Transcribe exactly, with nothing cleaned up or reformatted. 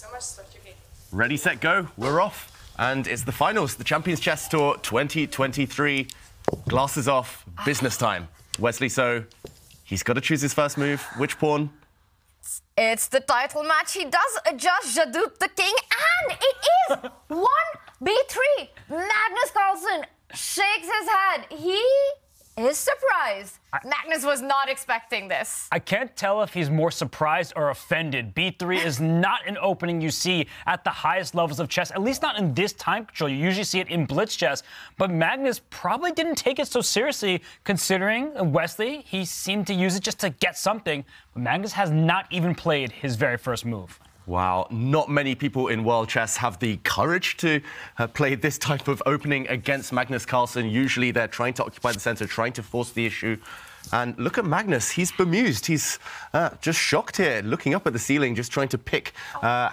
So much stuff you get. Ready, set, go. We're off. And it's the finals, the Champions Chess Tour twenty twenty-three. Glasses off, business time. Wesley So, he's got to choose his first move. Which pawn? It's the title match. He does adjust Jadoup the king, and it is one b three. Magnus Carlsen shakes his head. He is surprised. I, Magnus was not expecting this. I can't tell if he's more surprised or offended. b three is not an opening you see at the highest levels of chess, at least not in this time control. You usually see it in blitz chess, but Magnus probably didn't take it so seriously considering Wesley, he seemed to use it just to get something, but Magnus has not even played his very first move. Wow, not many people in world chess have the courage to uh, play this type of opening against Magnus Carlsen. Usually they're trying to occupy the centre, trying to force the issue. And look at Magnus, he's bemused, he's uh, just shocked here, looking up at the ceiling, just trying to pick... Uh,